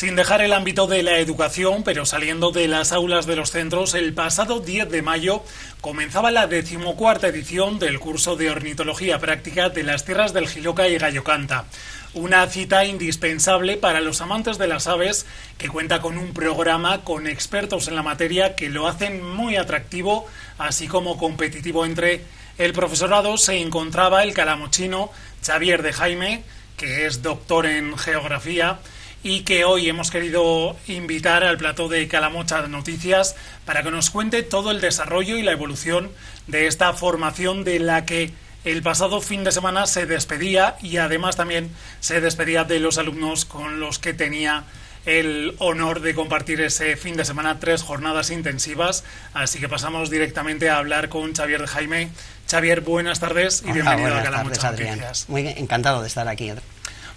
Sin dejar el ámbito de la educación, pero saliendo de las aulas de los centros, el pasado 10 de mayo comenzaba la 14ª edición del curso de Ornitología Práctica de las Tierras del Jiloca y Gallocanta. Una cita indispensable para los amantes de las aves, que cuenta con un programa con expertos en la materia que lo hacen muy atractivo, así como competitivo. Entre el profesorado se encontraba el calamochino Chabier de Jaime, que es doctor en Geografía, y que hoy hemos querido invitar al plató de Calamocha Noticias para que nos cuente todo el desarrollo y la evolución de esta formación, de la que el pasado fin de semana se despedía, y además también se despedía de los alumnos con los que tenía el honor de compartir ese fin de semana 3 jornadas intensivas. Así que pasamos directamente a hablar con Chabier de Jaime. Chabier, buenas tardes y bienvenido a Calamocha Noticias. Muy encantado de estar aquí.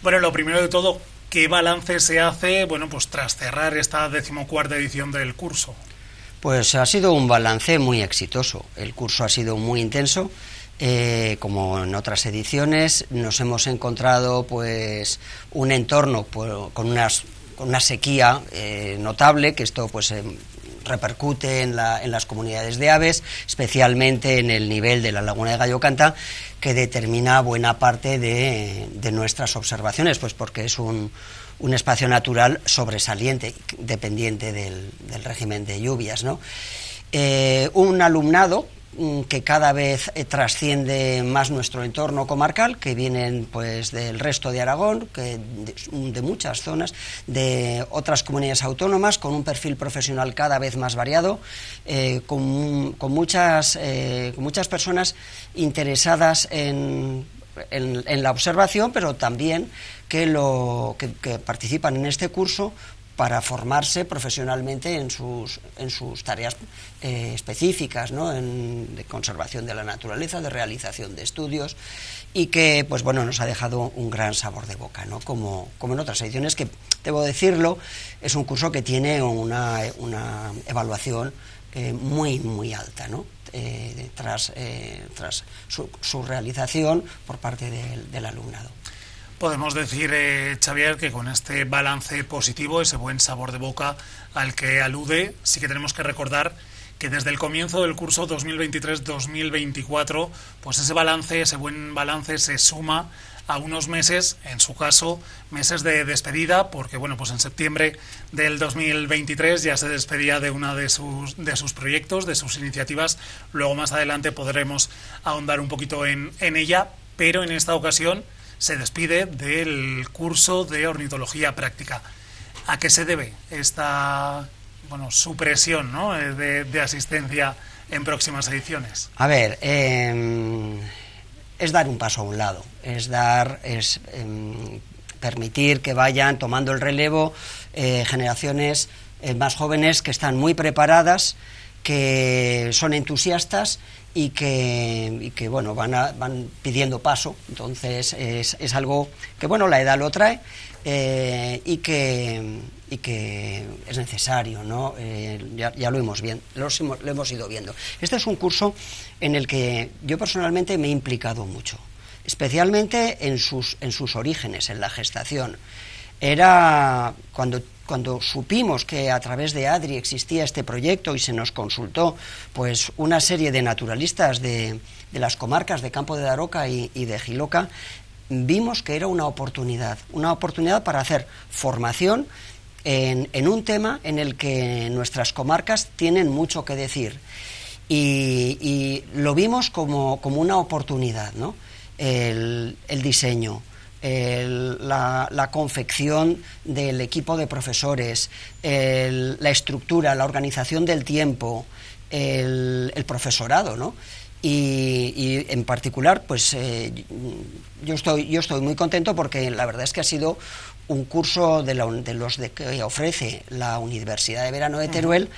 Bueno, lo primero de todo, ¿qué balance se hace, bueno, pues tras cerrar esta 14ª edición del curso? Pues ha sido un balance muy exitoso. El curso ha sido muy intenso, como en otras ediciones. Nos hemos encontrado pues un entorno con una sequía notable, que esto pues repercute en las comunidades de aves, especialmente en el nivel de la Laguna de Gallocanta, que determina buena parte de nuestras observaciones, pues porque es un espacio natural sobresaliente, dependiente del régimen de lluvias, ¿no? Un alumnado que cada vez trasciende más nuestro entorno comarcal, que vienen pues del resto de Aragón, de muchas zonas, de otras comunidades autónomas, con un perfil profesional cada vez más variado, con muchas personas interesadas en la observación, pero también que participan en este curso para formarse profesionalmente en sus tareas específicas, ¿no? De conservación de la naturaleza, de realización de estudios, y que pues bueno, nos ha dejado un gran sabor de boca, ¿no? Como en otras ediciones, que debo decirlo, es un curso que tiene una evaluación muy muy alta, ¿no? Tras su realización por parte del alumnado. Podemos decir, Chabier, que con este balance positivo, ese buen sabor de boca al que alude, sí que tenemos que recordar que desde el comienzo del curso 2023-2024, pues ese buen balance se suma a unos meses, en su caso, meses de despedida, porque bueno, pues en septiembre del 2023 ya se despedía de una de sus proyectos, de sus iniciativas. Luego más adelante podremos ahondar un poquito en ella, pero en esta ocasión se despide del curso de Ornitología Práctica. ¿A qué se debe esta supresión, ¿no?, de asistencia en próximas ediciones? A ver, es dar un paso a un lado, es permitir que vayan tomando el relevo generaciones más jóvenes, que están muy preparadas, que son entusiastas y que bueno, van pidiendo paso. Entonces es algo que bueno, la edad lo trae, y que es necesario, ¿no? Ya lo hemos ido viendo. Este es un curso en el que yo personalmente me he implicado mucho, especialmente en sus orígenes, en la gestación. Era cuando supimos que a través de Adri existía este proyecto y se nos consultó, pues una serie de naturalistas de las comarcas de Campo de Daroca y de Jiloca, vimos que era una oportunidad para hacer formación en un tema en el que nuestras comarcas tienen mucho que decir, y lo vimos como una oportunidad, ¿no? El diseño, la confección del equipo de profesores, la estructura, la organización del tiempo, el profesorado, ¿no? Y en particular, pues yo estoy muy contento, porque la verdad es que ha sido un curso que ofrece la Universidad de Verano de Teruel,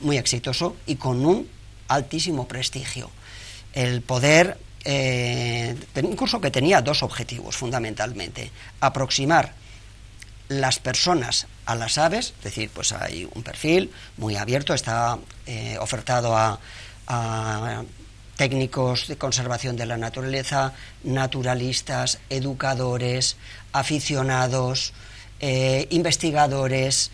muy exitoso y con un altísimo prestigio. El poder... un curso que tenía 2 objetivos fundamentalmente: aproximar las personas a las aves, es decir, pues hay un perfil muy abierto, está ofertado a técnicos de conservación de la naturaleza, naturalistas, educadores, aficionados, investigadores,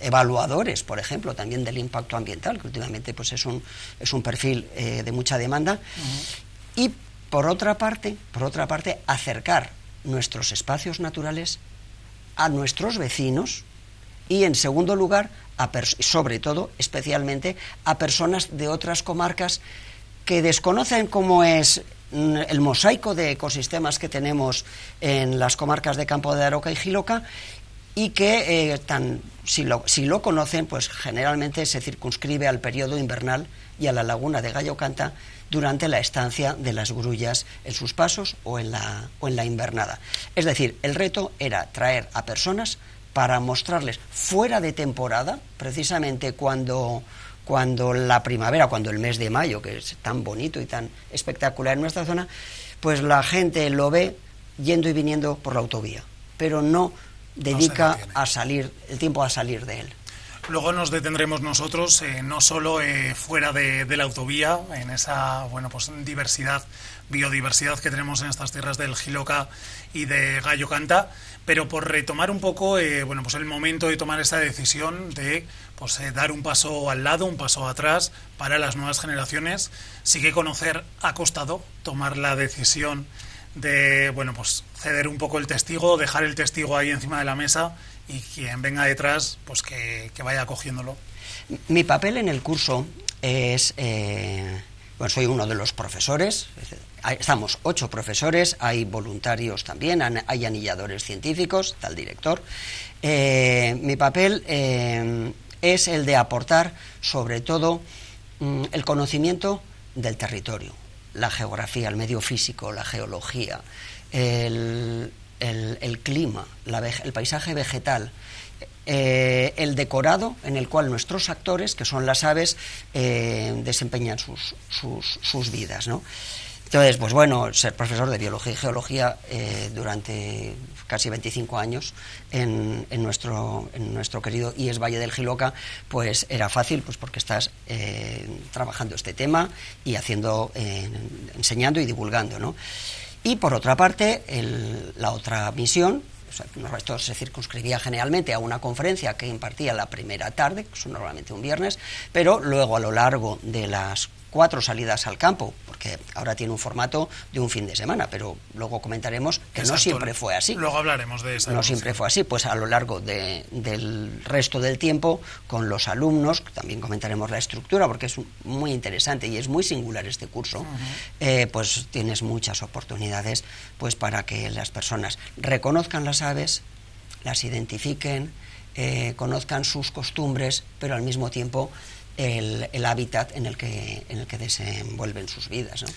evaluadores, por ejemplo, también del impacto ambiental, que últimamente pues es un perfil de mucha demanda. Uh-huh. Y por otra parte, acercar nuestros espacios naturales a nuestros vecinos y, en segundo lugar, sobre todo, especialmente, a personas de otras comarcas que desconocen cómo es el mosaico de ecosistemas que tenemos en las comarcas de Campo de Aroca y Jiloca, y que si lo conocen, pues generalmente se circunscribe al periodo invernal y a la laguna de Gallocanta durante la estancia de las grullas en sus pasos o en la invernada. Es decir, el reto era traer a personas para mostrarles fuera de temporada, precisamente cuando la primavera, cuando el mes de mayo, que es tan bonito y tan espectacular en nuestra zona, pues la gente lo ve yendo y viniendo por la autovía, pero no dedica el tiempo a salir de él. Luego nos detendremos nosotros, no solo fuera de la autovía, en esa biodiversidad que tenemos en estas tierras del Jiloca y de Gallocanta, pero por retomar un poco el momento de tomar esa decisión de dar un paso al lado, un paso atrás para las nuevas generaciones. Sí que conocer ha costado tomar la decisión de ceder un poco el testigo, dejar el testigo ahí encima de la mesa, y quien venga detrás pues que vaya cogiéndolo. Mi papel en el curso es, soy uno de los profesores, estamos 8 profesores, hay voluntarios también, hay anilladores científicos, está el director. Mi papel es el de aportar sobre todo el conocimiento del territorio, la geografía, el medio físico, la geología, el clima, el paisaje vegetal, el decorado en el cual nuestros actores, que son las aves, desempeñan sus vidas, ¿no? Entonces, ser profesor de biología y geología durante casi 25 años en nuestro querido IES Valle del Jiloca, pues era fácil, pues porque estás trabajando este tema y haciendo, enseñando y divulgando, ¿no? Y por otra parte, la otra misión, esto se circunscribía generalmente a una conferencia que impartía la primera tarde, que es normalmente un viernes, pero luego a lo largo de las 4 salidas al campo, porque ahora tiene un formato de un fin de semana, pero luego comentaremos que exacto, no siempre fue así. Luego hablaremos de eso. No siempre fue así, pues a lo largo del resto del tiempo, con los alumnos, también comentaremos la estructura, porque es muy interesante y es muy singular este curso, uh-huh. Pues tienes muchas oportunidades pues para que las personas reconozcan las aves, las identifiquen, conozcan sus costumbres, pero al mismo tiempo el hábitat en el que desenvuelven sus vidas, ¿no?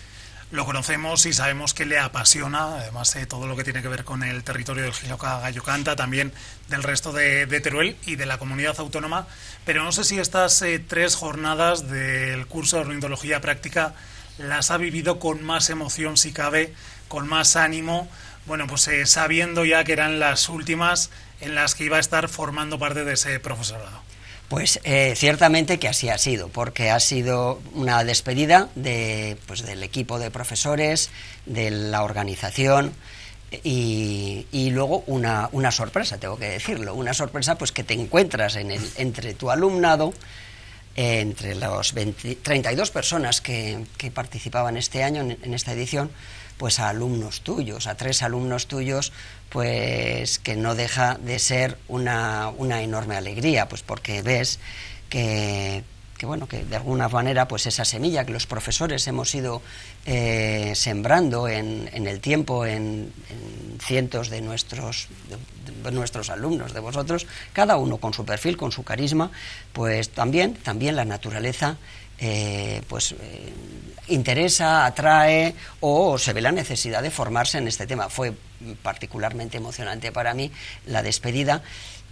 Lo conocemos y sabemos que le apasiona, además todo lo que tiene que ver con el territorio del Jiloca Gallocanta, también del resto de Teruel y de la comunidad autónoma, pero no sé si estas 3 jornadas del curso de ornitología práctica las ha vivido con más emoción, si cabe, con más ánimo, sabiendo ya que eran las últimas en las que iba a estar formando parte de ese profesorado. Pues ciertamente que así ha sido, porque ha sido una despedida del equipo de profesores, de la organización y luego una sorpresa, tengo que decirlo, una sorpresa pues que te encuentras entre tu alumnado, entre los 32 personas que participaban este año en esta edición, pues a alumnos tuyos, a 3 alumnos tuyos, pues que no deja de ser una enorme alegría, pues porque ves que de alguna manera pues esa semilla que los profesores hemos ido sembrando en el tiempo, en cientos de nuestros alumnos, de vosotros, cada uno con su perfil, con su carisma, pues también la naturaleza interesa, atrae o se ve la necesidad de formarse en este tema. Fue particularmente emocionante para mí la despedida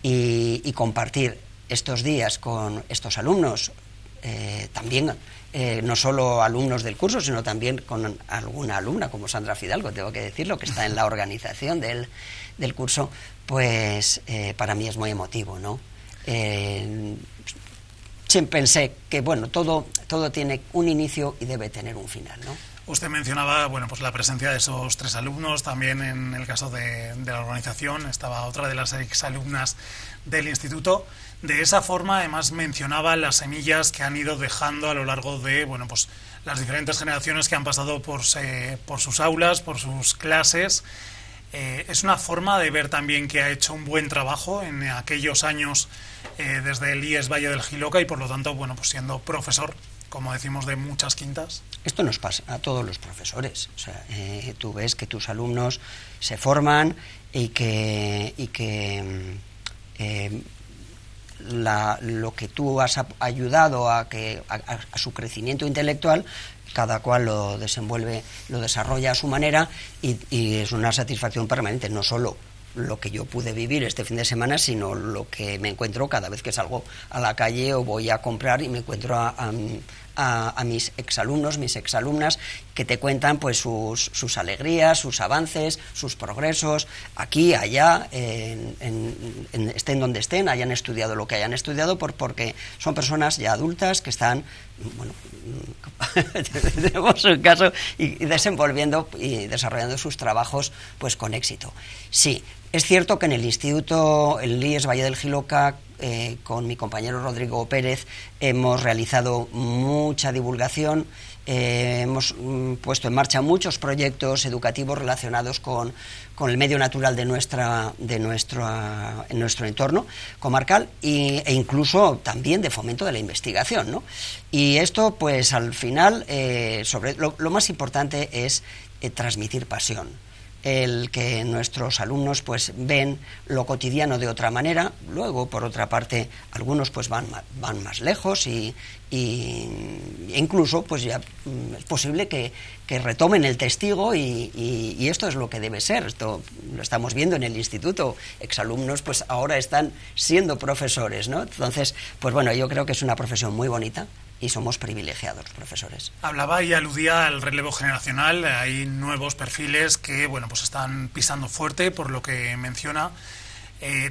y compartir estos días con estos alumnos, también no solo alumnos del curso, sino también con alguna alumna como Sandra Fidalgo, tengo que decirlo, que está en la organización del curso, pues para mí es muy emotivo, ¿no? Siempre pensé que todo tiene un inicio y debe tener un final, ¿no? Usted mencionaba, bueno, pues la presencia de esos tres alumnos, también en el caso de la organización estaba otra de las exalumnas del instituto. De esa forma, además, mencionaba las semillas que han ido dejando a lo largo de, bueno, pues las diferentes generaciones que han pasado por sus aulas, por sus clases. Es una forma de ver también que ha hecho un buen trabajo en aquellos años desde el IES Valle del Jiloca y, por lo tanto, bueno, pues siendo profesor, como decimos, de muchas quintas. Esto nos pasa a todos los profesores. O sea, tú ves que tus alumnos se forman y que lo que tú has ayudado a su crecimiento intelectual, cada cual lo desenvuelve, lo desarrolla a su manera y es una satisfacción permanente, no solo lo que yo pude vivir este fin de semana, sino lo que me encuentro cada vez que salgo a la calle o voy a comprar y me encuentro a mis exalumnos, mis exalumnas, que te cuentan pues sus alegrías, sus avances, sus progresos, aquí, allá, estén donde estén, hayan estudiado lo que hayan estudiado, porque son personas ya adultas que están, bueno, tenemos un caso, y desenvolviendo y desarrollando sus trabajos pues con éxito. Sí, es cierto que en el instituto, el IES Valle del Jiloca, con mi compañero Rodrigo Pérez, hemos realizado mucha divulgación. Hemos puesto en marcha muchos proyectos educativos relacionados con el medio natural de nuestro entorno comarcal e incluso también de fomento de la investigación, ¿no? Y esto, pues al final, lo más importante es transmitir pasión. El que nuestros alumnos pues ven lo cotidiano de otra manera. Luego, por otra parte, algunos pues van más lejos e incluso pues ya es posible que retomen el testigo y esto es lo que debe ser. Esto lo estamos viendo en el instituto. Exalumnos pues ahora están siendo profesores, ¿no? Entonces, pues bueno, yo creo que es una profesión muy bonita y somos privilegiados los profesores. Hablaba y aludía al relevo generacional. Hay nuevos perfiles que, bueno, pues están pisando fuerte, por lo que menciona.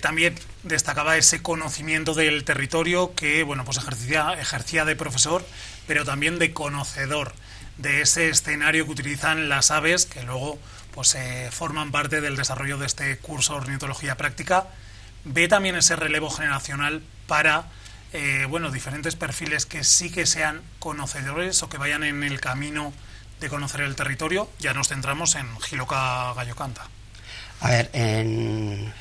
También destacaba ese conocimiento del territorio que, bueno, pues ejercía de profesor, pero también de conocedor de ese escenario que utilizan las aves, que luego pues forman parte del desarrollo de este curso de ornitología práctica. Ve también ese relevo generacional para bueno, diferentes perfiles que sí que sean conocedores o que vayan en el camino de conocer el territorio. Ya nos centramos en Jiloca Gallocanta. A ver, en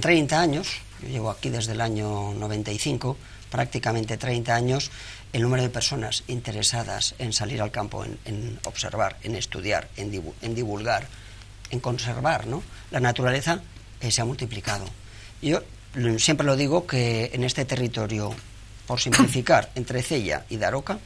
30 años, yo llevo aquí desde el año 95, prácticamente 30 años, el número de personas interesadas en salir al campo, en observar, en estudiar, en divulgar, en conservar, ¿no?, la naturaleza, se ha multiplicado. Yo siempre lo digo que en este territorio, por simplificar, entre Cella y Daroca,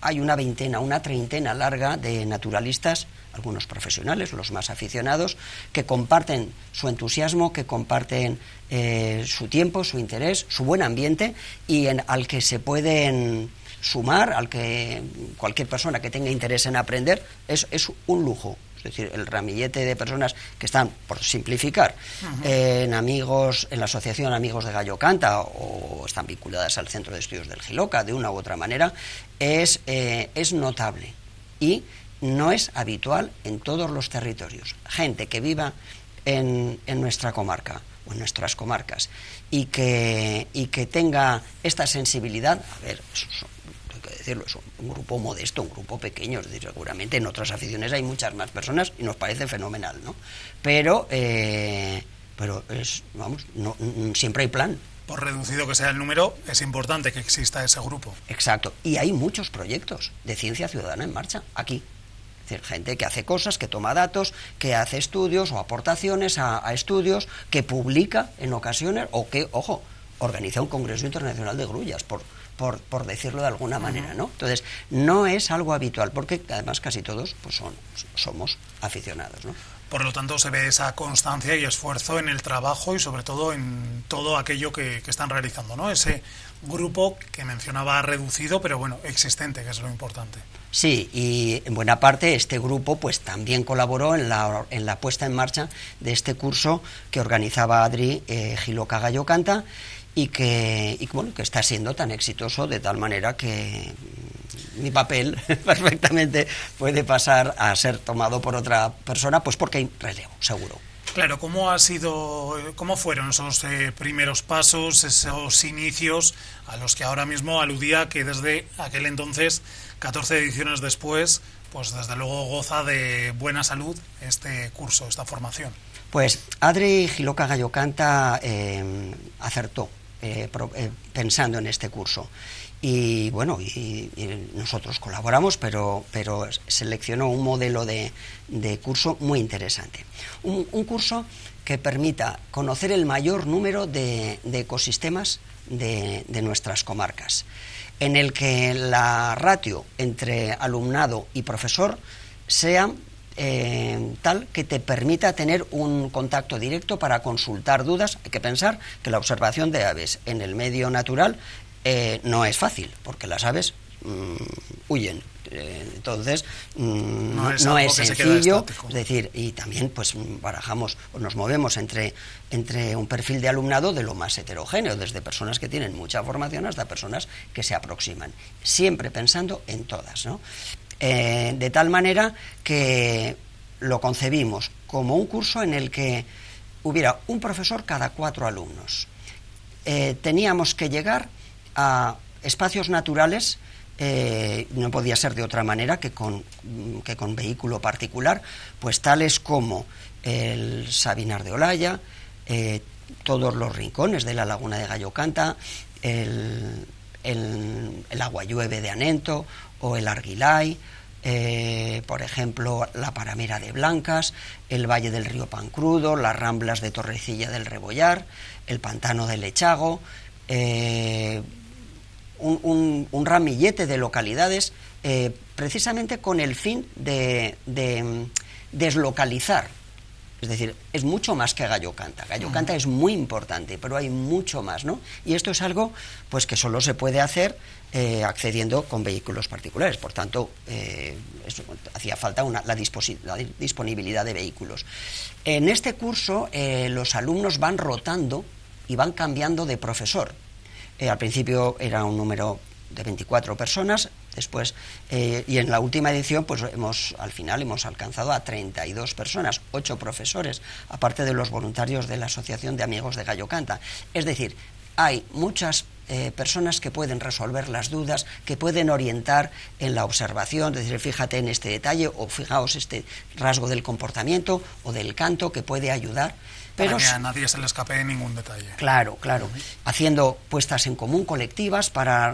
hay una veintena, una treintena larga de naturalistas, algunos profesionales, los más aficionados, que comparten su entusiasmo, que comparten su tiempo, su interés, su buen ambiente y al que se pueden sumar, al que cualquier persona que tenga interés en aprender, es un lujo. Es decir, el ramillete de personas que están, por simplificar, en la Asociación Amigos de Gallocanta o están vinculadas al Centro de Estudios del Jiloca, de una u otra manera, es notable y no es habitual en todos los territorios. Gente que viva en nuestra comarca o en nuestras comarcas y que tenga esta sensibilidad. A ver, decirlo, es un grupo modesto, un grupo pequeño, es decir, seguramente en otras aficiones hay muchas más personas y nos parece fenomenal, ¿no? Pero es, vamos, no, siempre hay plan. Por reducido que sea el número, es importante que exista ese grupo. Exacto, y hay muchos proyectos de ciencia ciudadana en marcha aquí. Es decir, gente que hace cosas, que toma datos, que hace estudios o aportaciones a estudios, que publica en ocasiones o que, ojo, organiza un congreso internacional de grullas, por decirlo de alguna manera, ¿no? Entonces, no es algo habitual, porque además casi todos pues somos aficionados, ¿no? Por lo tanto, se ve esa constancia y esfuerzo en el trabajo y sobre todo en todo aquello que están realizando, ¿no? Ese grupo que mencionaba reducido, pero bueno, existente, que es lo importante. Sí, y en buena parte este grupo pues también colaboró en la puesta en marcha de este curso que organizaba Adri Jiloca Gallocanta y que bueno, que está siendo tan exitoso de tal manera que mi papel perfectamente puede pasar a ser tomado por otra persona, pues porque hay relevo, seguro. Claro, ¿cómo fueron esos primeros pasos, esos inicios a los que ahora mismo aludía, que desde aquel entonces, 14 ediciones después, pues desde luego goza de buena salud este curso, esta formación? Pues Adri Jiloca Gallocanta acertó pensando en este curso. Y bueno, y nosotros colaboramos, pero seleccionó un modelo de curso muy interesante. Un curso que permita conocer el mayor número de ecosistemas de nuestras comarcas, en el que la ratio entre alumnado y profesor sea tal que te permita tener un contacto directo para consultar dudas. Hay que pensar que la observación de aves en el medio natural no es fácil, porque las aves huyen. Entonces, no es sencillo, es decir, y también pues barajamos, nos movemos entre un perfil de alumnado de lo más heterogéneo, desde personas que tienen mucha formación hasta personas que se aproximan, siempre pensando en todas, ¿no? De tal manera que lo concebimos como un curso en el que hubiera un profesor cada 4 alumnos. Teníamos que llegar a espacios naturales. No podía ser de otra manera que con vehículo particular, pues tales como el Sabinar de Olaya, todos los rincones de la Laguna de Gallocanta, el Aguallueve de Anento o el Arguilay, por ejemplo, la Paramera de Blancas, el Valle del Río Pancrudo, las Ramblas de Torrecilla del Rebollar, el Pantano del Lechago. Un ramillete de localidades, precisamente con el fin de deslocalizar. Es decir, es mucho más que Gallocanta. Gallocanta es muy importante, pero hay mucho más, ¿no? Y esto es algo pues que solo se puede hacer accediendo con vehículos particulares. Por tanto, hacía falta la disponibilidad de vehículos. En este curso, los alumnos van rotando y van cambiando de profesor. Al principio era un número de 24 personas, después y en la última edición pues al final hemos alcanzado a 32 personas, 8 profesores, aparte de los voluntarios de la Asociación de Amigos de Gallocanta. Es decir, hay muchas personas que pueden resolver las dudas, que pueden orientar en la observación, decir, fíjate en este detalle o fijaos este rasgo del comportamiento o del canto que puede ayudar. Pero para que a nadie se le escape de ningún detalle. Claro, claro. Haciendo puestas en común colectivas para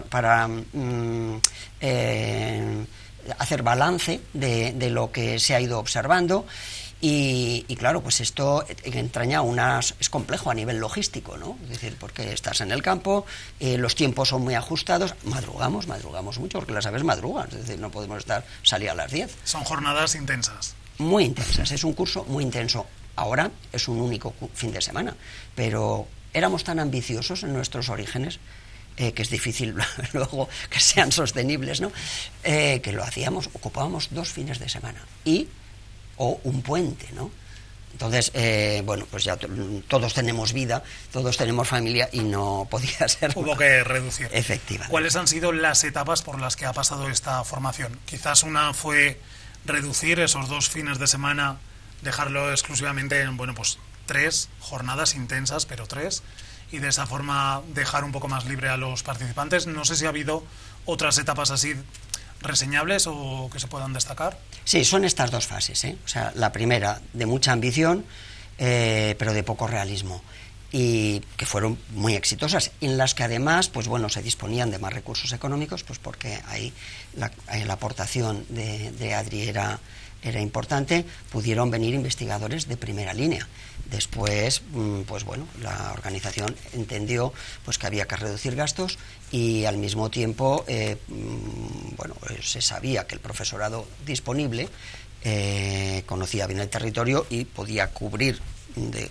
hacer balance de lo que se ha ido observando. Y claro, pues esto entraña es complejo a nivel logístico, ¿no? Es decir, porque estás en el campo, los tiempos son muy ajustados, madrugamos mucho, porque las aves madrugan, es decir, no podemos salir a las 10. Son jornadas intensas. Muy intensas, es un curso muy intenso. Ahora es un único fin de semana, pero éramos tan ambiciosos en nuestros orígenes que es difícil luego que sean sostenibles, ¿no? Que lo hacíamos, ocupábamos 2 fines de semana o un puente, ¿no? Entonces, bueno, pues ya todos tenemos vida, todos tenemos familia y no podía ser. Hubo que reducir. Efectivamente. ¿Cuáles han sido las etapas por las que ha pasado esta formación? Quizás una fue reducir esos 2 fines de semana, dejarlo exclusivamente en, bueno, pues 3 jornadas intensas, pero 3, y de esa forma dejar un poco más libre a los participantes. No sé si ha habido otras etapas así reseñables o que se puedan destacar. Sí, son estas 2 fases, ¿eh? O sea, la primera de mucha ambición, pero de poco realismo, y que fueron muy exitosas, en las que además, pues bueno, se disponían de más recursos económicos, pues porque ahí la aportación de Adri era importante. Pudieron venir investigadores de primera línea. Después, pues bueno, la organización entendió pues que había que reducir gastos y al mismo tiempo, bueno, se sabía que el profesorado disponible conocía bien el territorio y podía cubrir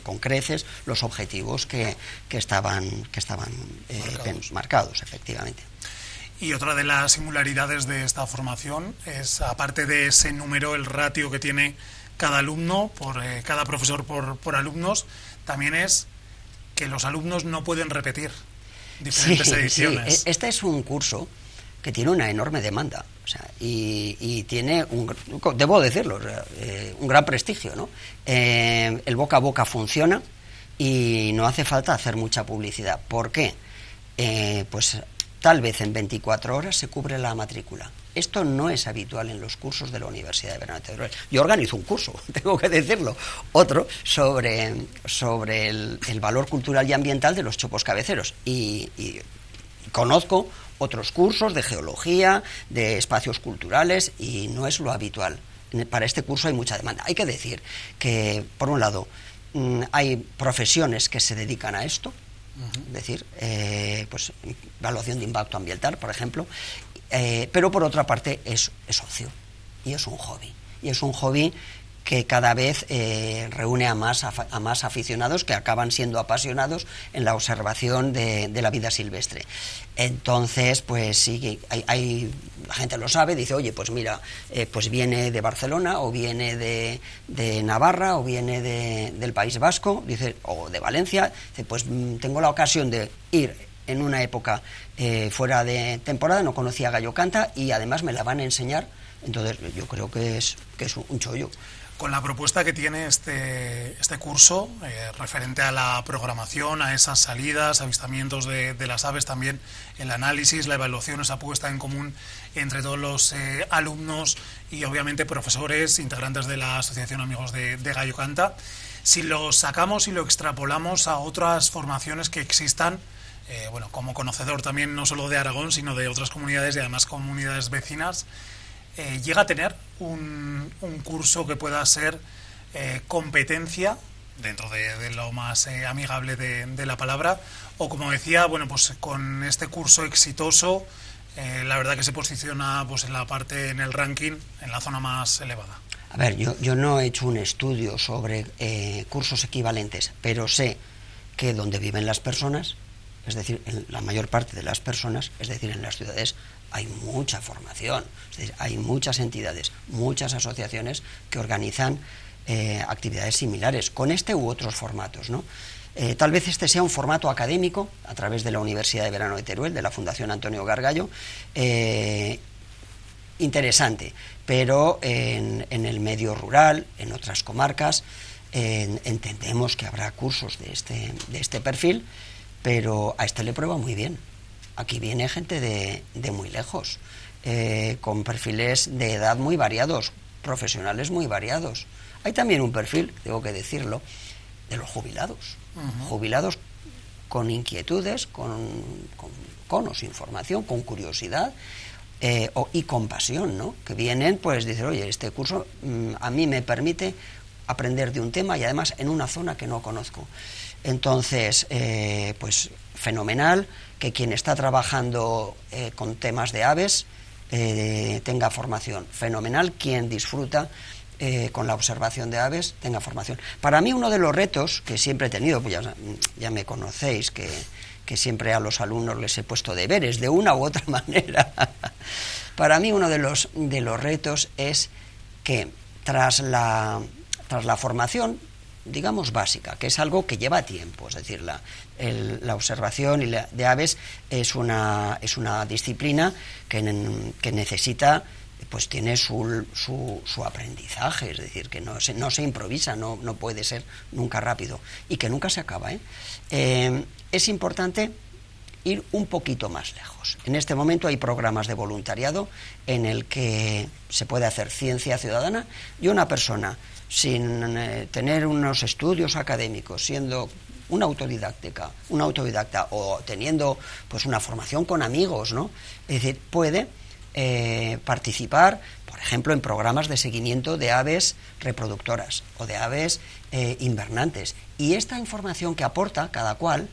con creces los objetivos que estaban marcados, efectivamente. Y otra de las singularidades de esta formación es, aparte de ese número, el ratio que tiene cada alumno, cada profesor por alumnos, también es que los alumnos no pueden repetir diferentes ediciones. Sí, este es un curso que tiene una enorme demanda, o sea, y tiene, debo decirlo, o sea, un gran prestigio, ¿no? El boca a boca funciona y no hace falta hacer mucha publicidad. ¿Por qué? Pues tal vez en 24 horas se cubre la matrícula. Esto no es habitual en los cursos de la Universidad de Verano de Teruel. Yo organizo un curso, tengo que decirlo, otro sobre el valor cultural y ambiental de los chopos cabeceros. Y conozco otros cursos de geología, de espacios culturales, y no es lo habitual. Para este curso hay mucha demanda. Hay que decir que, por un lado, hay profesiones que se dedican a esto, es decir, pues evaluación de impacto ambiental, por ejemplo. Pero por otra parte es ocio y es un hobby, que cada vez reúne a más aficionados que acaban siendo apasionados en la observación de la vida silvestre. Entonces, pues sí, la gente lo sabe, dice, oye, pues mira, pues viene de Barcelona o viene de Navarra o viene del País Vasco, dice, o de Valencia, dice, pues tengo la ocasión de ir en una época fuera de temporada, no conocía Gallocanta y además me la van a enseñar, entonces yo creo que es un chollo. Con la propuesta que tiene este curso, referente a la programación, a esas salidas, avistamientos de las aves, también el análisis, la evaluación, esa puesta en común entre todos los alumnos y obviamente profesores, integrantes de la Asociación Amigos de Gallocanta, si lo sacamos y lo extrapolamos a otras formaciones que existan, bueno, como conocedor también no solo de Aragón, sino de otras comunidades y además comunidades vecinas, llega a tener un curso que pueda ser competencia, dentro de lo más amigable de la palabra, o como decía, bueno, pues con este curso exitoso, la verdad que se posiciona pues en el ranking, en la zona más elevada. A ver, yo no he hecho un estudio sobre cursos equivalentes, pero sé que donde viven las personas, es decir, en la mayor parte de las personas, es decir, en las ciudades hay mucha formación, es decir, hay muchas entidades, muchas asociaciones que organizan actividades similares, con este u otros formatos, ¿no? Tal vez este sea un formato académico, a través de la Universidad de Verano de Teruel, de la Fundación Antonio Gargallo, interesante, pero en el medio rural, en otras comarcas, entendemos que habrá cursos de este perfil, pero a este le prueba muy bien. Aquí viene gente de muy lejos, con perfiles de edad muy variados, profesionales muy variados. Hay también un perfil, tengo que decirlo, de los jubilados. Uh-huh. Jubilados con inquietudes, con información, con curiosidad y con pasión, ¿no? Que vienen, pues dicen, oye, este curso a mí me permite aprender de un tema y además en una zona que no conozco. Entonces, pues fenomenal que quien está trabajando con temas de aves tenga formación. Fenomenal quien disfruta con la observación de aves tenga formación. Para mí uno de los retos que siempre he tenido, pues ya me conocéis, que siempre a los alumnos les he puesto deberes de una u otra manera. Para mí uno de los retos es que tras la formación, digamos, básica, que es algo que lleva tiempo, es decir, la observación de aves es una disciplina que necesita, pues tiene su aprendizaje, es decir, que no se improvisa, no puede ser nunca rápido y que nunca se acaba, ¿eh? Es importante ir un poquito más lejos. En este momento hay programas de voluntariado en el que se puede hacer ciencia ciudadana y una persona sin tener unos estudios académicos, siendo una autodidacta o teniendo pues una formación con amigos, ¿no? Es decir, puede participar, por ejemplo, en programas de seguimiento de aves reproductoras o de aves invernantes. Y esta información que aporta cada cual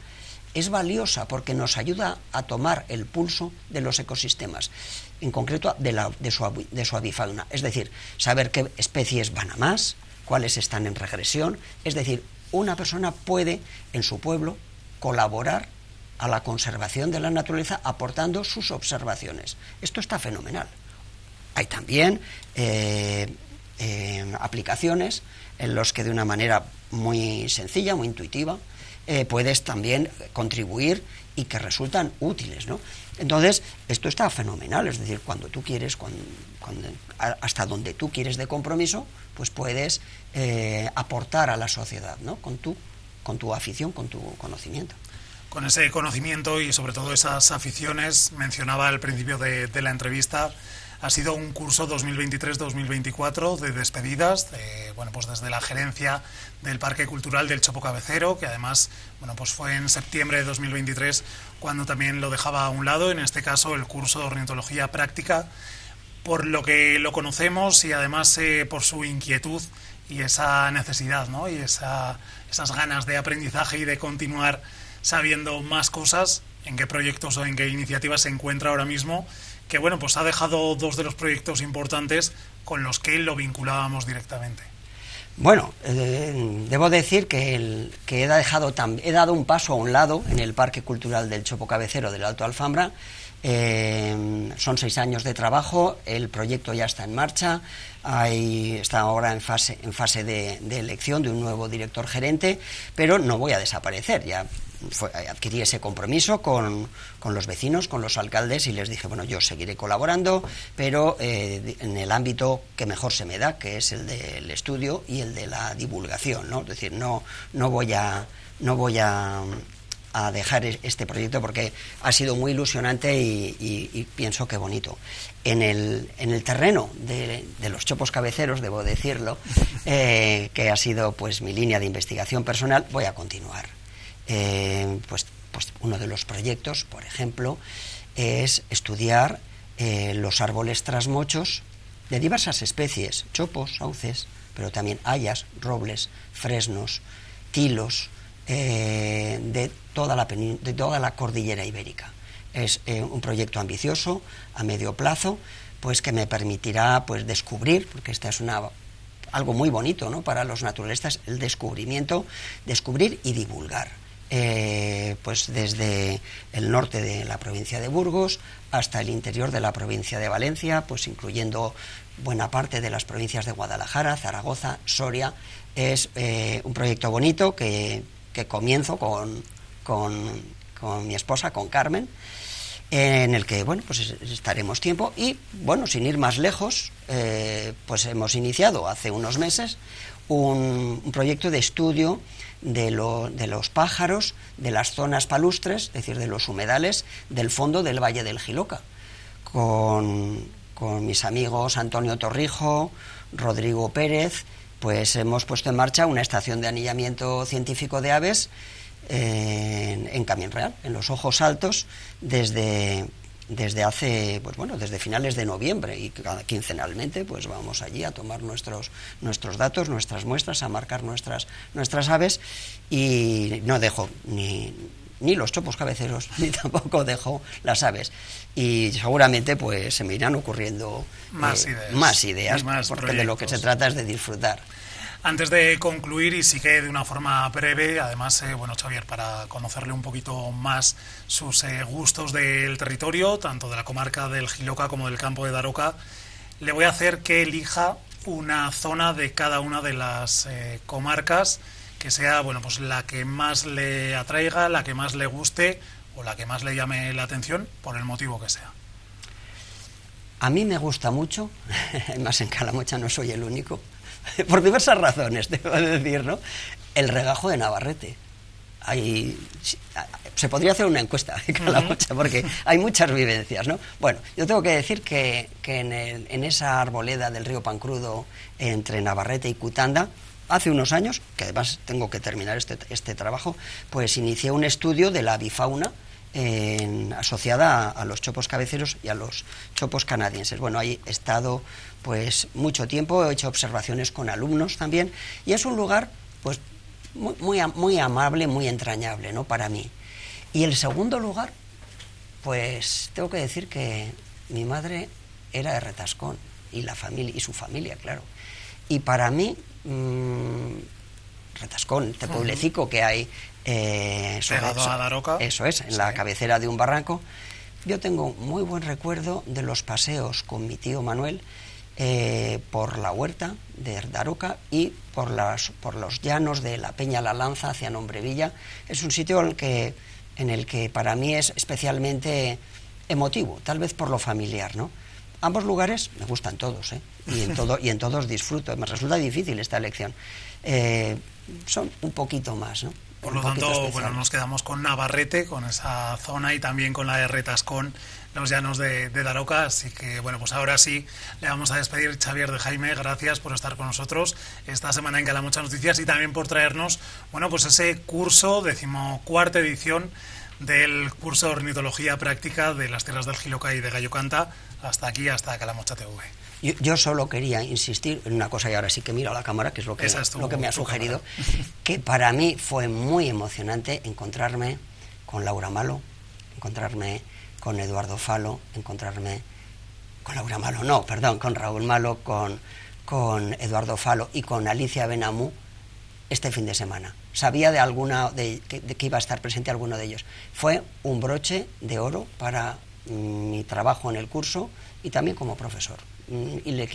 es valiosa porque nos ayuda a tomar el pulso de los ecosistemas, en concreto de su avifauna. Es decir, saber qué especies van a más, cuáles están en regresión. Es decir, una persona puede, en su pueblo, colaborar a la conservación de la naturaleza aportando sus observaciones. Esto está fenomenal. Hay también aplicaciones en las que de una manera muy sencilla, muy intuitiva, puedes también contribuir y que resultan útiles, ¿no? Entonces, esto está fenomenal, es decir, cuando tú quieres, hasta donde tú quieres de compromiso, pues puedes aportar a la sociedad, ¿no? Con tu afición, con tu conocimiento. Con ese conocimiento y sobre todo esas aficiones, mencionaba al principio de la entrevista, ha sido un curso 2023-2024 de despedidas, bueno, pues desde la gerencia del Parque Cultural del Chopo Cabecero, que además, bueno, pues fue en septiembre de 2023 cuando también lo dejaba a un lado, en este caso el curso de Ornitología Práctica, por lo que lo conocemos y además por su inquietud y esa necesidad, ¿no? Y esas ganas de aprendizaje y de continuar sabiendo más cosas, en qué proyectos o en qué iniciativas se encuentra ahora mismo, que bueno, pues ha dejado dos de los proyectos importantes con los que lo vinculábamos directamente. Bueno, debo decir que he dado un paso a un lado en el Parque Cultural del Chopo Cabecero del Alto Alfambra. Son 6 años de trabajo, el proyecto ya está en marcha, está ahora en fase de elección de un nuevo director gerente, pero no voy a desaparecer, ya adquirí ese compromiso con los vecinos, con los alcaldes, y les dije, bueno, yo seguiré colaborando, pero en el ámbito que mejor se me da, que es el del estudio y el de la divulgación, ¿no? Es decir, no voy a dejar este proyecto porque ha sido muy ilusionante y pienso que bonito. En el terreno de los chopos cabeceros, debo decirlo, que ha sido pues mi línea de investigación personal, voy a continuar. Pues uno de los proyectos, por ejemplo, es estudiar los árboles trasmochos de diversas especies, chopos, sauces, pero también hayas, robles, fresnos, tilos, de toda la cordillera ibérica. Es un proyecto ambicioso, a medio plazo, pues que me permitirá pues descubrir, porque esta es algo muy bonito, ¿no?, para los naturalistas, el descubrimiento, descubrir y divulgar. Pues desde el norte de la provincia de Burgos hasta el interior de la provincia de Valencia, pues incluyendo buena parte de las provincias de Guadalajara, Zaragoza, Soria. Es un proyecto bonito que comienzo con mi esposa, con Carmen, en el que, bueno, pues estaremos tiempo y, bueno, sin ir más lejos, pues hemos iniciado hace unos meses un proyecto de estudio de los pájaros, de las zonas palustres, es decir, de los humedales del fondo del Valle del Jiloca, con mis amigos Antonio Torrijo, Rodrigo Pérez. Pues hemos puesto en marcha una estación de anillamiento científico de aves en Caminreal, en los Ojos Altos, desde finales de noviembre, y quincenalmente pues vamos allí a tomar nuestros datos, nuestras muestras, a marcar nuestras aves, y no dejo ni los chopos cabeceros, ni tampoco dejo las aves. Y seguramente pues se me irán ocurriendo más ideas porque proyectos. De lo que se trata es de disfrutar. Antes de concluir, y sí que de una forma breve, además, bueno, Chabier, para conocerle un poquito más sus gustos del territorio, tanto de la comarca del Jiloca como del campo de Daroca, le voy a hacer que elija una zona de cada una de las comarcas que sea, bueno, pues la que más le atraiga, la que más le guste o la que más le llame la atención, por el motivo que sea. A mí me gusta mucho, además en Calamocha no soy el único, por diversas razones, debo decir, ¿no?, el Regajo de Navarrete. Se podría hacer una encuesta en Calamocha porque hay muchas vivencias, ¿no? Bueno, yo tengo que decir que en esa arboleda del río Pancrudo, entre Navarrete y Cutanda, hace unos años, que además tengo que terminar este trabajo, pues inicié un estudio de la avifauna asociada a los chopos cabeceros y a los chopos canadienses. Bueno, ahí he estado pues mucho tiempo, he hecho observaciones con alumnos también, y es un lugar pues muy amable, muy entrañable, ¿no?, para mí. Y el segundo lugar, pues tengo que decir que mi madre era de Retascón y su familia, claro. Y para mí, Retascón, este pueblecico que hay pegado a Daroca, eso es, en sí, la cabecera de un barranco. Yo tengo muy buen recuerdo de los paseos con mi tío Manuel por la huerta de Ardaroca y por los llanos de la Peña La Lanza hacia Nombrevilla. Es un sitio en el que para mí es especialmente emotivo, tal vez por lo familiar, ¿no? Ambos lugares me gustan todos, ¿eh? y en todos disfruto. Me resulta difícil esta elección. Son un poquito más, ¿no? Por lo tanto, bueno, nos quedamos con Navarrete, con esa zona, y también con la de Retascón, los llanos de Daroca. Así que, bueno, pues ahora sí le vamos a despedir. Chabier de Jaime, gracias por estar con nosotros esta semana en Calamocha Noticias y también por traernos, bueno, pues ese curso, 14ª edición del curso de Ornitología Práctica de las Tierras del Jiloca y de Gallocanta. Hasta aquí, hasta Calamocha TV. Yo solo quería insistir en una cosa, y ahora sí que miro a la cámara, que es lo que me ha sugerido, que para mí fue muy emocionante encontrarme con Laura Malo, encontrarme con Eduardo Falo, encontrarme con Laura Malo, no, perdón, con Raúl Malo, con Eduardo Falo y con Alicia Benamú este fin de semana. Sabía de que iba a estar presente alguno de ellos. Fue un broche de oro para mi trabajo en el curso y también como profesor. Y les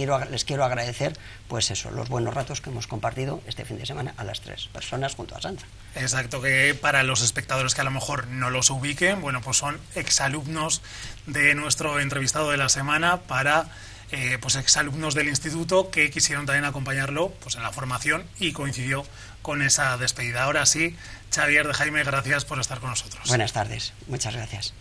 quiero agradecer, pues eso, los buenos ratos que hemos compartido este fin de semana a las tres personas junto a Sandra. Exacto, que para los espectadores que a lo mejor no los ubiquen, bueno, pues son exalumnos de nuestro entrevistado de la semana, para pues exalumnos del instituto que quisieron también acompañarlo pues en la formación, y coincidió con esa despedida. Ahora sí, Chabier de Jaime, gracias por estar con nosotros. Buenas tardes, muchas gracias.